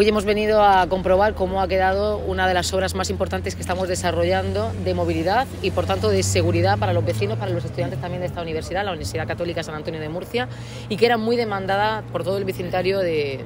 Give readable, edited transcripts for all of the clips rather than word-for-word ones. Hoy hemos venido a comprobar cómo ha quedado una de las obras más importantes que estamos desarrollando de movilidad y, por tanto, de seguridad para los vecinos, para los estudiantes también de esta universidad, la Universidad Católica San Antonio de Murcia, y que era muy demandada por todo el vecindario de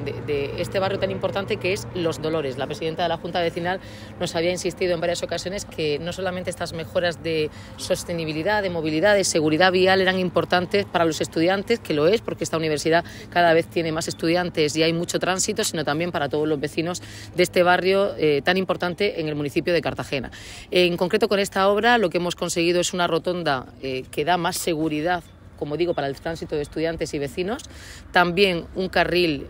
este barrio tan importante que es Los Dolores. La presidenta de la Junta Vecinal nos había insistido en varias ocasiones que no solamente estas mejoras de sostenibilidad, de movilidad, de seguridad vial eran importantes para los estudiantes, que lo es, porque esta universidad cada vez tiene más estudiantes y hay mucho tránsito, sino también para todos los vecinos de este barrio tan importante en el municipio de Cartagena. En concreto, con esta obra lo que hemos conseguido es una rotonda que da más seguridad, como digo, para el tránsito de estudiantes y vecinos, también un carril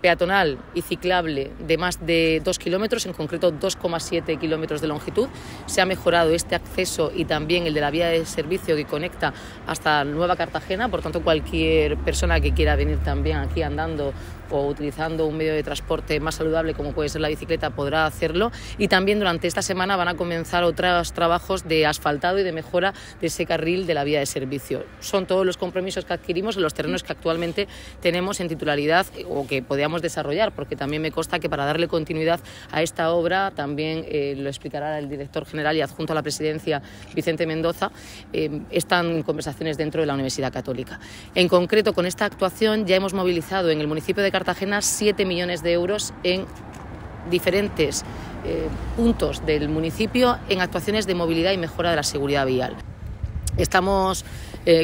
peatonal y ciclable de más de 2 kilómetros, en concreto 2,7 kilómetros de longitud. Se ha mejorado este acceso y también el de la vía de servicio que conecta hasta Nueva Cartagena, por tanto cualquier persona que quiera venir también aquí andando o utilizando un medio de transporte más saludable como puede ser la bicicleta podrá hacerlo. Y también durante esta semana van a comenzar otros trabajos de asfaltado y de mejora de ese carril de la vía de servicio. Son todos los compromisos que adquirimos en los terrenos que actualmente tenemos en titularidad o que podíamos desarrollar, porque también me consta que para darle continuidad a esta obra, también lo explicará el director general y adjunto a la presidencia, Vicente Mendoza, están conversaciones dentro de la Universidad Católica. En concreto, con esta actuación ya hemos movilizado en el municipio de Cartagena 7 millones de euros en diferentes puntos del municipio en actuaciones de movilidad y mejora de la seguridad vial. Estamos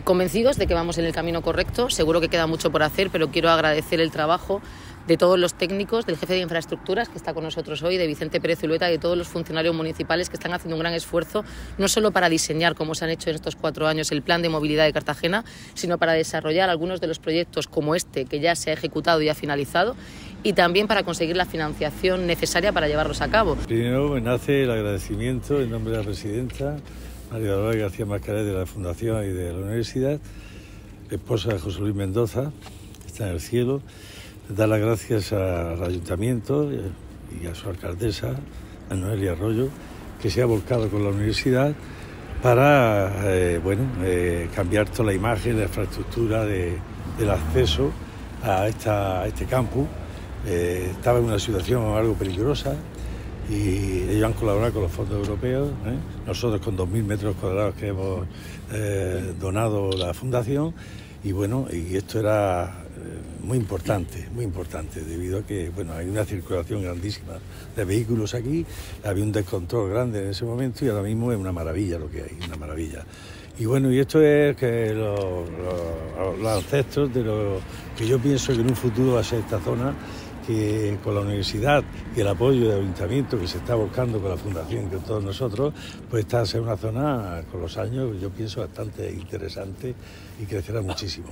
convencidos de que vamos en el camino correcto. Seguro que queda mucho por hacer, pero quiero agradecer el trabajo de todos los técnicos, del jefe de infraestructuras que está con nosotros hoy, de Vicente Pérez Zulueta y de todos los funcionarios municipales que están haciendo un gran esfuerzo, no solo para diseñar, como se han hecho en estos 4 años, el plan de movilidad de Cartagena, sino para desarrollar algunos de los proyectos como este, que ya se ha ejecutado y ha finalizado, y también para conseguir la financiación necesaria para llevarlos a cabo. Primero me nace el agradecimiento en nombre de la presidenta, María Dolores García Macalés, de la Fundación y de la Universidad, esposa de José Luis Mendoza, está en el cielo. Dar las gracias al Ayuntamiento y a su alcaldesa, a Noelia Arroyo, que se ha volcado con la Universidad para cambiar toda la imagen, la infraestructura del acceso a este campus. Estaba en una situación algo peligrosa, y ellos han colaborado con los fondos europeos, nosotros con 2.000 metros cuadrados que hemos donado la fundación, y bueno, y esto era muy importante, debido a que bueno, hay una circulación grandísima de vehículos aquí, había un descontrol grande en ese momento y ahora mismo es una maravilla lo que hay, una maravilla. Y bueno, y esto es que los ancestros de lo que yo pienso que en un futuro va a ser esta zona, que con la universidad y el apoyo del ayuntamiento que se está buscando con la fundación y con todos nosotros, pues está a ser una zona con los años, yo pienso, bastante interesante y crecerá muchísimo.